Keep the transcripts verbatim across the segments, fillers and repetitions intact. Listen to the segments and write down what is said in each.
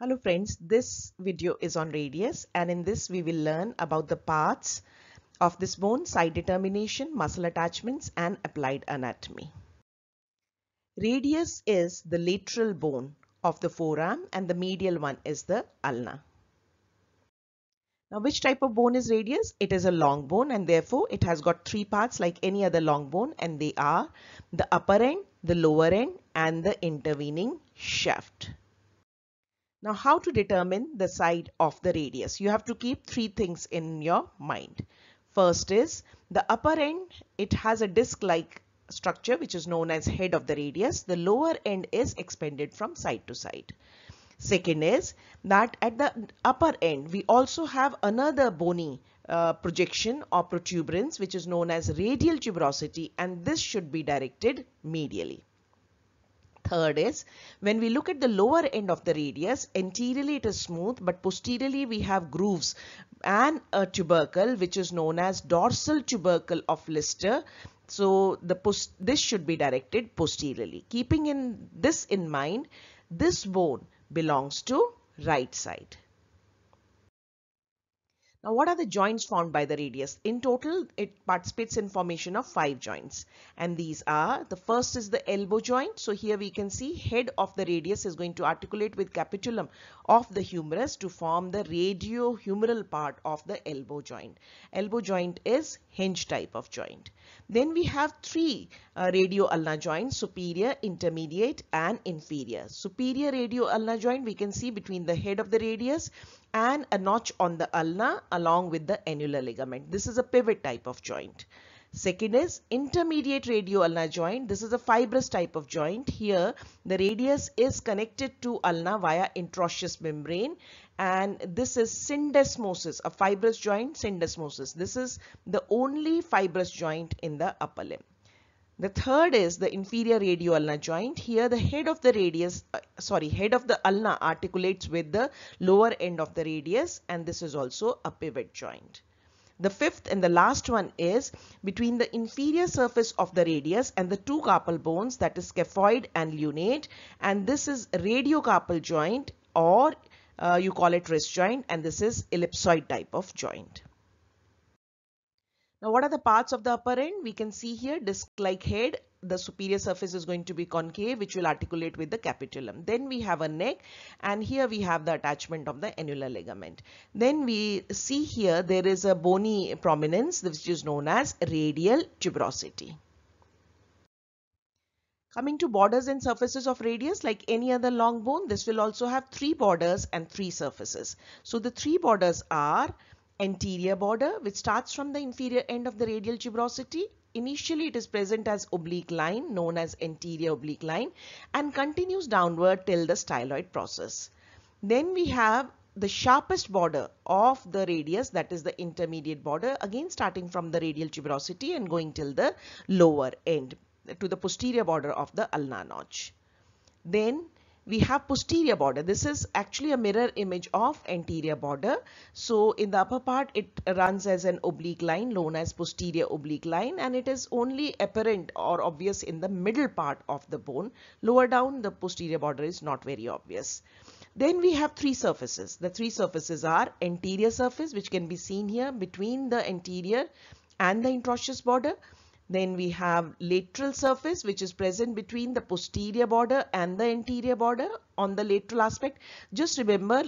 Hello friends, this video is on radius, and in this we will learn about the parts of this bone, side determination, muscle attachments and applied anatomy. Radius is the lateral bone of the forearm and the medial one is the ulna. Now which type of bone is radius? It is a long bone and therefore it has got three parts like any other long bone, and they are the upper end, the lower end and the intervening shaft. Now, how to determine the side of the radius? You have to keep three things in your mind. First is the upper end. It has a disc-like structure which is known as head of the radius. The lower end is expanded from side to side. Second is that at the upper end, we also have another bony uh, projection or protuberance which is known as radial tuberosity, and this should be directed medially. Third is, when we look at the lower end of the radius, anteriorly it is smooth, but posteriorly we have grooves and a tubercle which is known as dorsal tubercle of Lister. So the post this should be directed posteriorly. Keeping in this in mind, this bone belongs to right side. Now, what are the joints formed by the radius? In total, it participates in formation of five joints, and these are, the first is the elbow joint. So here we can see head of the radius is going to articulate with capitulum of the humerus to form the radiohumeral part of the elbow joint. Elbow joint is hinge type of joint. Then we have three uh, radioulnar joints, superior, intermediate and inferior. Superior radioulnar joint we can see between the head of the radius and a notch on the ulna along with the annular ligament. This is a pivot type of joint. Second is intermediate radioulnar joint. This is a fibrous type of joint. Here the radius is connected to ulna via interosseous membrane, and this is syndesmosis, a fibrous joint, syndesmosis. This is the only fibrous joint in the upper limb. The third is the inferior radioulnar joint. Here the head of the radius, uh, sorry, head of the ulna articulates with the lower end of the radius, and this is also a pivot joint. The fifth and the last one is between the inferior surface of the radius and the two carpal bones, that is scaphoid and lunate, and this is radiocarpal joint, or uh, you call it wrist joint, and this is ellipsoid type of joint. Now what are the parts of the upper end? We can see here disc-like head. The superior surface is going to be concave, which will articulate with the capitulum. Then we have a neck, and here we have the attachment of the annular ligament. Then we see here there is a bony prominence which is known as radial tuberosity. Coming to borders and surfaces of radius, like any other long bone, this will also have three borders and three surfaces. So the three borders are anterior border, which starts from the inferior end of the radial tuberosity. Initially it is present as oblique line, known as anterior oblique line, and continues downward till the styloid process. Then we have the sharpest border of the radius, that is the intermediate border, again starting from the radial tuberosity and going till the lower end to the posterior border of the ulnar notch. Then we have posterior border. This is actually a mirror image of anterior border. So in the upper part, it runs as an oblique line, known as posterior oblique line, and it is only apparent or obvious in the middle part of the bone. Lower down, the posterior border is not very obvious. Then we have three surfaces. The three surfaces are anterior surface, which can be seen here between the anterior and the interosseous border. Then we have lateral surface, which is present between the posterior border and the anterior border on the lateral aspect. Just remember,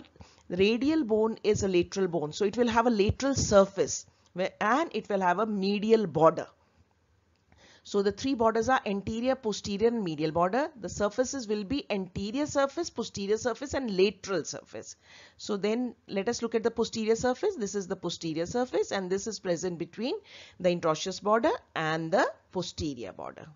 radial bone is a lateral bone, so it will have a lateral surface and it will have a medial border. So the three borders are anterior, posterior and medial border. The surfaces will be anterior surface, posterior surface and lateral surface. So then let us look at the posterior surface. This is the posterior surface, and this is present between the interosseous border and the posterior border.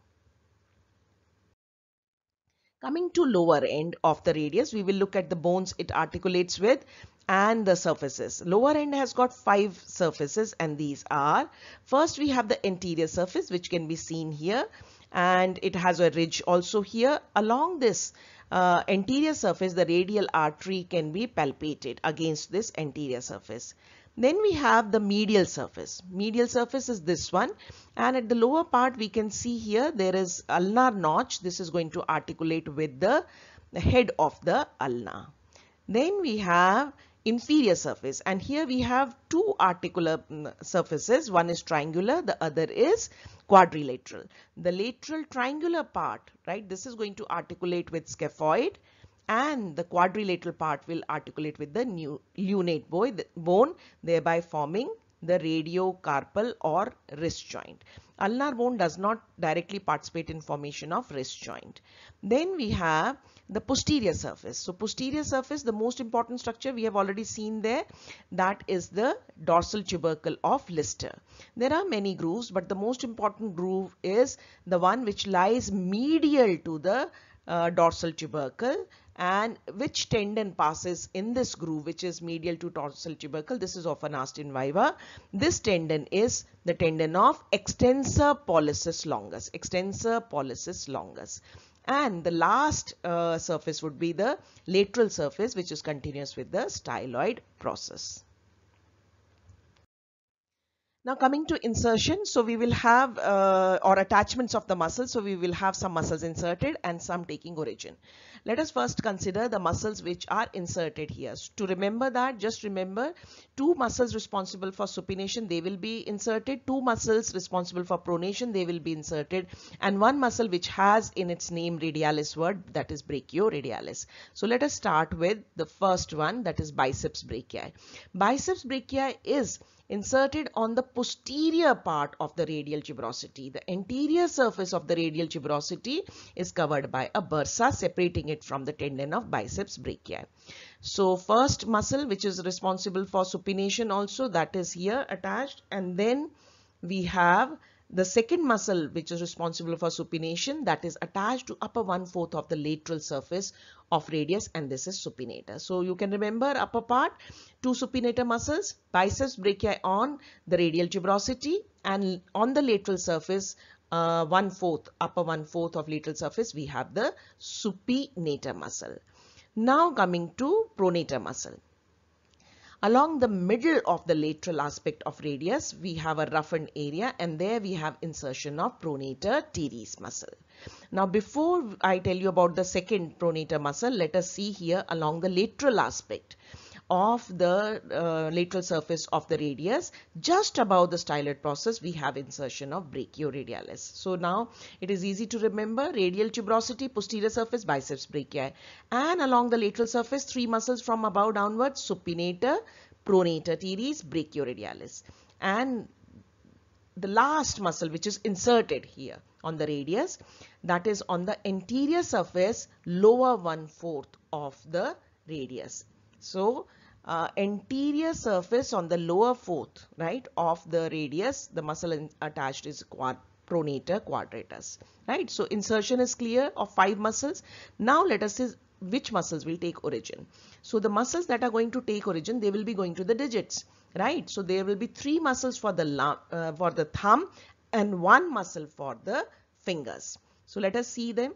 Coming to lower end of the radius, we will look at the bones it articulates with and the surfaces. Lower end has got five surfaces, and these are, first we have the anterior surface, which can be seen here, and it has a ridge also here. Along this uh, anterior surface, the radial artery can be palpated against this anterior surface. Then we have the medial surface. Medial surface is this one, and at the lower part we can see here there is ulnar notch. This is going to articulate with the, the head of the ulna. Then we have inferior surface, and here we have two articular surfaces. One is triangular, the other is quadrilateral. The lateral triangular part, right, this is going to articulate with scaphoid, and the quadrilateral part will articulate with the new lunate bone, thereby forming the radiocarpal or wrist joint. Ulnar bone does not directly participate in formation of wrist joint. Then we have the posterior surface. So posterior surface, the most important structure we have already seen there, that is the dorsal tubercle of Lister. There are many grooves, but the most important groove is the one which lies medial to the uh, dorsal tubercle. And which tendon passes in this groove, which is medial to dorsal tubercle? This is often asked in viva. This tendon is the tendon of extensor pollicis longus. Extensor pollicis longus. And the last uh, surface would be the lateral surface, which is continuous with the styloid process. Now coming to insertion, so we will have uh, or attachments of the muscles. So we will have some muscles inserted and some taking origin. Let us first consider the muscles which are inserted here. So to remember that, just remember two muscles responsible for supination, they will be inserted. Two muscles responsible for pronation, they will be inserted. And one muscle which has in its name radialis word, that is brachioradialis. So let us start with the first one, that is biceps brachii. Biceps brachii is inserted on the posterior part of the radial tuberosity. The anterior surface of the radial tuberosity is covered by a bursa, separating it from the tendon of biceps brachii. So first muscle which is responsible for supination also, that is here attached, and then we have the second muscle which is responsible for supination, that is attached to upper one-fourth of the lateral surface of radius, and this is supinator. So you can remember upper part, two supinator muscles, biceps brachii on the radial tuberosity, and on the lateral surface, uh, one-fourth, upper one-fourth of lateral surface, we have the supinator muscle. Now coming to pronator muscle. Along the middle of the lateral aspect of radius, we have a roughened area, and there we have insertion of pronator teres muscle. Now before I tell you about the second pronator muscle, let us see here along the lateral aspect of the uh, lateral surface of the radius, just above the styloid process, we have insertion of brachioradialis. So now it is easy to remember: radial tuberosity, posterior surface, biceps brachii, and along the lateral surface, three muscles from above downwards: supinator, pronator teres, brachioradialis. And the last muscle which is inserted here on the radius, that is on the anterior surface, lower one-fourth of the radius. So uh, anterior surface on the lower fourth, right, of the radius, the muscle in, attached is quad, pronator quadratus, right. So insertion is clear of five muscles. Now let us see which muscles will take origin. So the muscles that are going to take origin, they will be going to the digits, right. So there will be three muscles for the, uh, for the thumb and one muscle for the fingers. So let us see them.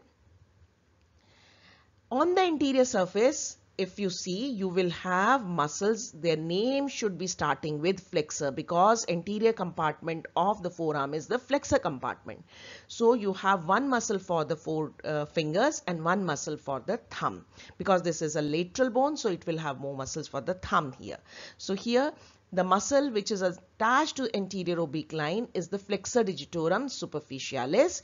On the anterior surface, if you see, you will have muscles, their name should be starting with flexor, because anterior compartment of the forearm is the flexor compartment. So you have one muscle for the four uh, fingers and one muscle for the thumb, because this is a lateral bone, so it will have more muscles for the thumb here. So here the muscle which is attached to anterior oblique line is the flexor digitorum superficialis.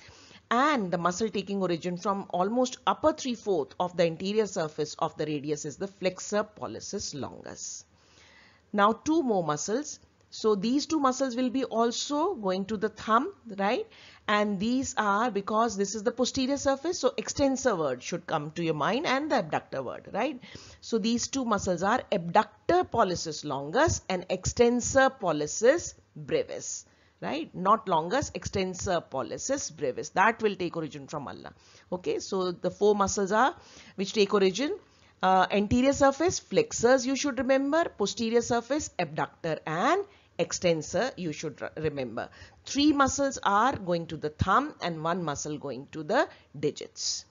And the muscle taking origin from almost upper three-fourths of the anterior surface of the radius is the flexor pollicis longus. Now two more muscles. So these two muscles will be also going to the thumb, right? And these are, because this is the posterior surface, so extensor word should come to your mind, and the abductor word, right? So these two muscles are abductor pollicis longus and extensor pollicis brevis. Right, not longus, extensor pollicis brevis, that will take origin from ulna. Okay, so the four muscles are which take origin: uh, anterior surface, flexors you should remember, posterior surface, abductor, and extensor you should remember. Three muscles are going to the thumb and one muscle going to the digits.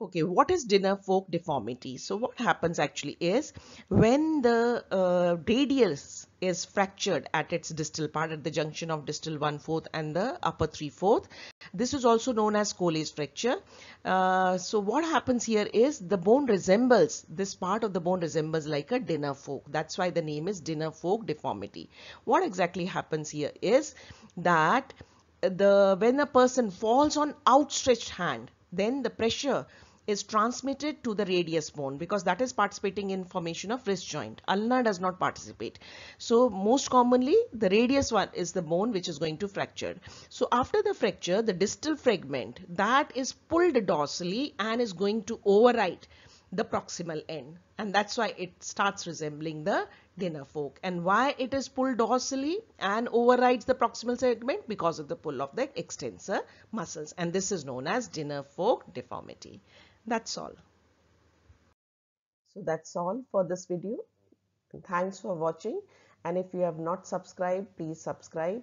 Okay, what is dinner fork deformity? So what happens actually is when the uh, radius is fractured at its distal part, at the junction of distal one fourth and the upper three fourths, this is also known as Colles fracture. Uh, so what happens here is the bone resembles, this part of the bone resembles like a dinner fork. That's why the name is dinner fork deformity. What exactly happens here is that the when a person falls on outstretched hand, then the pressure is transmitted to the radius bone because that is participating in formation of wrist joint. Ulna does not participate. So most commonly the radius one is the bone which is going to fracture. So after the fracture, the distal fragment that is pulled dorsally and is going to override the proximal end, and that's why it starts resembling the dinner fork. And why it is pulled dorsally and overrides the proximal segment? Because of the pull of the extensor muscles, and this is known as dinner fork deformity. That's all. So that's all for this video. Thanks for watching, and if you have not subscribed, please subscribe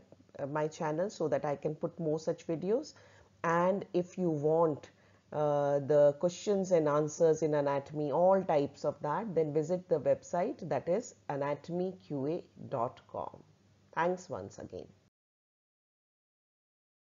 my channel so that I can put more such videos. And if you want Uh, the questions and answers in anatomy, all types of that, then visit the website, that is anatomyqa dot com. Thanks once again.